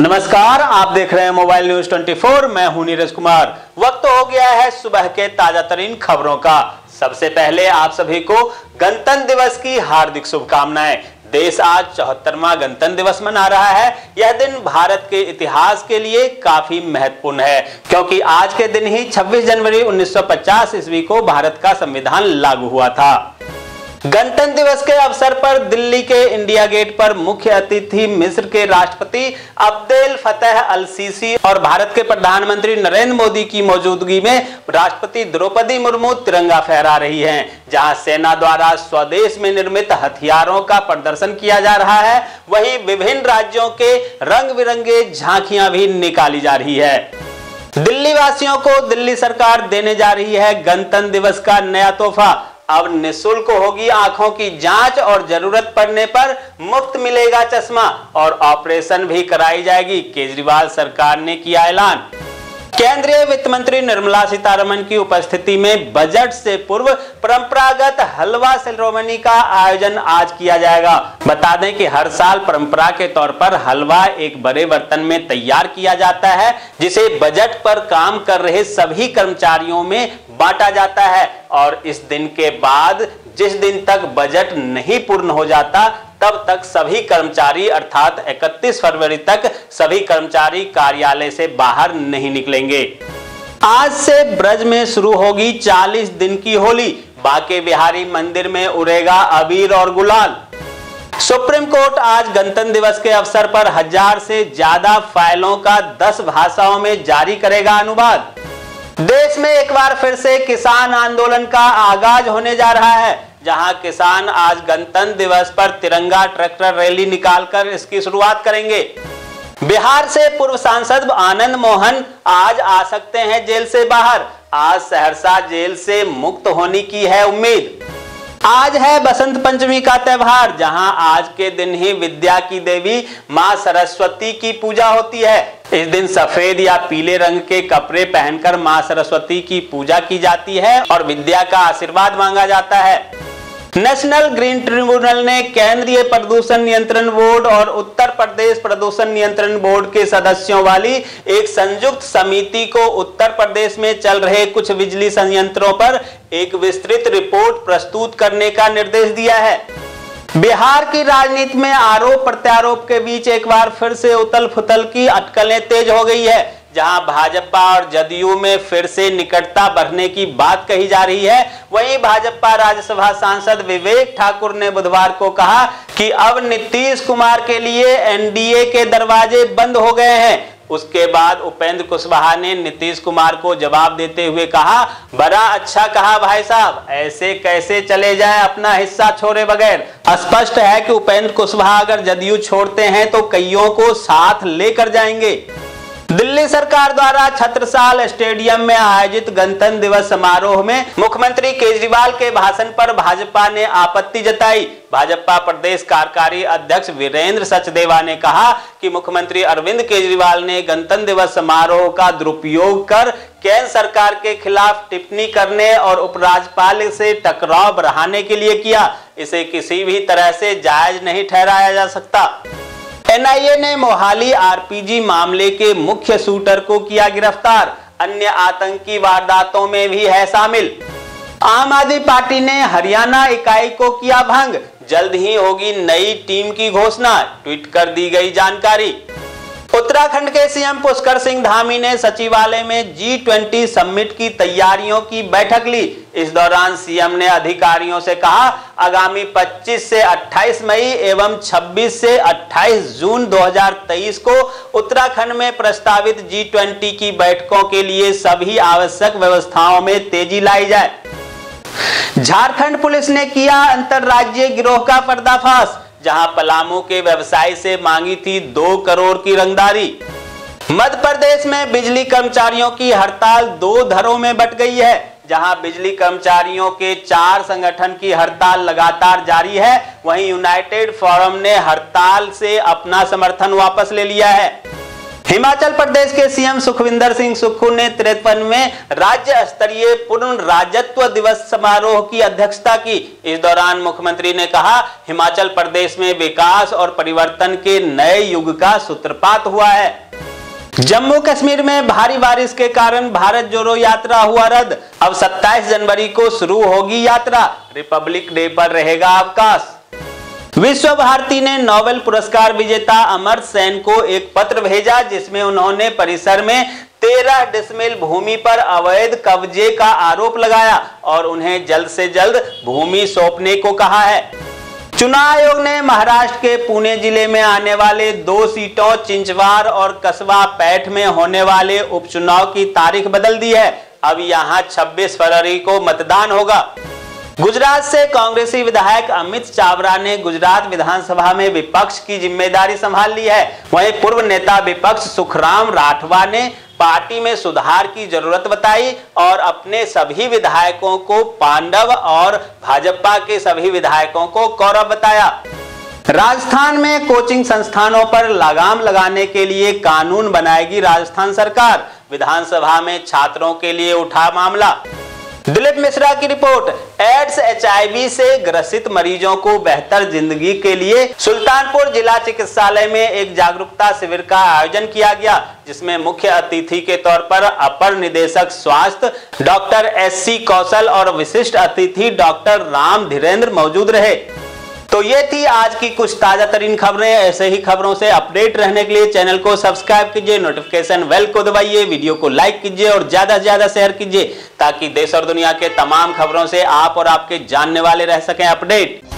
नमस्कार, आप देख रहे हैं मोबाइल न्यूज 24। मैं हूं नीरज कुमार। वक्त हो गया है सुबह के ताजा तरीन खबरों का। सबसे पहले आप सभी को गणतंत्र दिवस की हार्दिक शुभकामनाएं। देश आज 74वां गणतंत्र दिवस मना रहा है। यह दिन भारत के इतिहास के लिए काफी महत्वपूर्ण है, क्योंकि आज के दिन ही 26 जनवरी 1950 ईस्वी को भारत का संविधान लागू हुआ था। गणतंत्र दिवस के अवसर पर दिल्ली के इंडिया गेट पर मुख्य अतिथि मिस्र के राष्ट्रपति अब्देल फतेह अल सीसी और भारत के प्रधानमंत्री नरेंद्र मोदी की मौजूदगी में राष्ट्रपति द्रौपदी मुर्मू तिरंगा फहरा रही हैं, जहां सेना द्वारा स्वदेश में निर्मित हथियारों का प्रदर्शन किया जा रहा है। वहीं विभिन्न राज्यों के रंग बिरंगे झांकियां भी निकाली जा रही है। दिल्ली वासियों को दिल्ली सरकार देने जा रही है गणतंत्र दिवस का नया तोहफा। अब निःशुल्क होगी आंखों की जांच और जरूरत पड़ने पर मुफ्त मिलेगा चश्मा, और ऑपरेशन भी कराई जाएगी। केजरीवाल सरकार ने किया ऐलान। केंद्रीय वित्त मंत्री निर्मला सीतारमण की उपस्थिति में बजट से पूर्व परंपरागत हलवा सेरेमनी का आयोजन आज किया जाएगा। बता दें कि हर साल परंपरा के तौर पर हलवा एक बड़े बर्तन में तैयार किया जाता है, जिसे बजट पर काम कर रहे सभी कर्मचारियों में बांटा जाता है, और इस दिन के बाद जिस दिन तक बजट नहीं पूर्ण हो जाता तब तक सभी कर्मचारी अर्थात 31 फरवरी तक सभी कर्मचारी कार्यालय से बाहर नहीं निकलेंगे। आज से ब्रज में शुरू होगी 40 दिन की होली। बाके बिहारी मंदिर में उड़ेगा अबीर और गुलाल। सुप्रीम कोर्ट आज गणतंत्र दिवस के अवसर पर 1000 से ज्यादा फाइलों का 10 भाषाओं में जारी करेगा अनुवाद। देश में एक बार फिर से किसान आंदोलन का आगाज होने जा रहा है, जहां किसान आज गणतंत्र दिवस पर तिरंगा ट्रैक्टर रैली निकालकर इसकी शुरुआत करेंगे। बिहार से पूर्व सांसद आनंद मोहन आज आ सकते हैं जेल से बाहर। आज सहरसा जेल से मुक्त होने की है उम्मीद। आज है बसंत पंचमी का त्यौहार, जहां आज के दिन ही विद्या की देवी मां सरस्वती की पूजा होती है। इस दिन सफेद या पीले रंग के कपड़े पहनकर मां सरस्वती की पूजा की जाती है और विद्या का आशीर्वाद मांगा जाता है। नेशनल ग्रीन ट्रिब्यूनल ने केंद्रीय प्रदूषण नियंत्रण बोर्ड और उत्तर प्रदेश प्रदूषण नियंत्रण बोर्ड के सदस्यों वाली एक संयुक्त समिति को उत्तर प्रदेश में चल रहे कुछ बिजली संयंत्रों पर एक विस्तृत रिपोर्ट प्रस्तुत करने का निर्देश दिया है। बिहार की राजनीति में आरोप प्रत्यारोप के बीच एक बार फिर से उथल पुथल की अटकलें तेज हो गई है, जहां भाजपा और जदयू में फिर से निकटता बढ़ने की बात कही जा रही है। वहीं भाजपा राज्यसभा सांसद विवेक ठाकुर ने बुधवार को कहा कि अब नीतीश कुमार के लिए एनडीए के दरवाजे बंद हो गए हैं। उसके बाद उपेंद्र कुशवाहा ने नीतीश कुमार को जवाब देते हुए कहा, बड़ा अच्छा कहा भाई साहब, ऐसे कैसे चले जाए अपना हिस्सा छोड़े बगैर। स्पष्ट है कि उपेंद्र कुशवाहा अगर जदयू छोड़ते हैं तो कईयों को साथ लेकर जाएंगे। दिल्ली सरकार द्वारा छत्रसाल स्टेडियम में आयोजित गणतंत्र दिवस समारोह में मुख्यमंत्री केजरीवाल के भाषण पर भाजपा ने आपत्ति जताई। भाजपा प्रदेश कार्यकारी अध्यक्ष वीरेंद्र सचदेवा ने कहा कि मुख्यमंत्री अरविंद केजरीवाल ने गणतंत्र दिवस समारोह का दुरुपयोग कर केंद्र सरकार के खिलाफ टिप्पणी करने और उपराज्यपाल से टकराव बढ़ाने के लिए किया। इसे किसी भी तरह से जायज नहीं ठहराया जा सकता। एनआईए ने मोहाली आरपीजी मामले के मुख्य शूटर को किया गिरफ्तार। अन्य आतंकी वारदातों में भी है शामिल। आम आदमी पार्टी ने हरियाणा इकाई को किया भंग। जल्द ही होगी नई टीम की घोषणा, ट्वीट कर दी गई जानकारी। उत्तराखंड के सीएम पुष्कर सिंह धामी ने सचिवालय में G20 समिट की तैयारियों की बैठक ली। इस दौरान सीएम ने अधिकारियों से कहा, आगामी 25 से 28 मई एवं 26 से 28 जून 2023 को उत्तराखंड में प्रस्तावित G20 की बैठकों के लिए सभी आवश्यक व्यवस्थाओं में तेजी लाई जाए। झारखंड पुलिस ने किया अंतर्राज्यीय गिरोह का पर्दाफाश, जहां पलामू के व्यवसायी से मांगी थी 2 करोड़ की रंगदारी। मध्य प्रदेश में बिजली कर्मचारियों की हड़ताल 2 धड़ों में बट गई है, जहां बिजली कर्मचारियों के 4 संगठन की हड़ताल लगातार जारी है। वहीं यूनाइटेड फोरम ने हड़ताल से अपना समर्थन वापस ले लिया है। हिमाचल प्रदेश के सीएम सुखविंदर सिंह सुखू ने 53वें राज्य स्तरीय पूर्ण राज्यत्व दिवस समारोह की अध्यक्षता की। इस दौरान मुख्यमंत्री ने कहा, हिमाचल प्रदेश में विकास और परिवर्तन के नए युग का सूत्रपात हुआ है। जम्मू कश्मीर में भारी बारिश के कारण भारत जोड़ो यात्रा हुआ रद्द। अब 27 जनवरी को शुरू होगी यात्रा। रिपब्लिक डे पर रहेगा अवकाश। विश्व भारती ने नोबेल पुरस्कार विजेता अमर सेन को एक पत्र भेजा, जिसमें उन्होंने परिसर में 13 डिसमिल भूमि पर अवैध कब्जे का आरोप लगाया और उन्हें जल्द से जल्द भूमि सौंपने को कहा है। चुनाव आयोग ने महाराष्ट्र के पुणे जिले में आने वाले 2 सीटों चिंचवाड़ और कसबा पैठ में होने वाले उपचुनाव की तारीख बदल दी है। अब यहां 26 फरवरी को मतदान होगा। गुजरात से कांग्रेसी विधायक अमित चावरा ने गुजरात विधानसभा में विपक्ष की जिम्मेदारी संभाल ली है। वहीं पूर्व नेता विपक्ष सुखराम राठवा ने पार्टी में सुधार की जरूरत बताई और अपने सभी विधायकों को पांडव और भाजपा के सभी विधायकों को कौरव बताया। राजस्थान में कोचिंग संस्थानों पर लगाम लगाने के लिए कानून बनाएगी राजस्थान सरकार। विधानसभा में छात्रों के लिए उठा मामला। दिलीप मिश्रा की रिपोर्ट। एड्स HIV से ग्रसित मरीजों को बेहतर जिंदगी के लिए सुल्तानपुर जिला चिकित्सालय में एक जागरूकता शिविर का आयोजन किया गया, जिसमें मुख्य अतिथि के तौर पर अपर निदेशक स्वास्थ्य डॉक्टर SC कौशल और विशिष्ट अतिथि डॉक्टर राम धीरेन्द्र मौजूद रहे। तो ये थी आज की कुछ ताजा तरीन खबरें। ऐसे ही खबरों से अपडेट रहने के लिए चैनल को सब्सक्राइब कीजिए, नोटिफिकेशन बेल को दबाइए, वीडियो को लाइक कीजिए और ज्यादा से ज्यादा शेयर कीजिए, ताकि देश और दुनिया के तमाम खबरों से आप और आपके जानने वाले रह सकें अपडेट।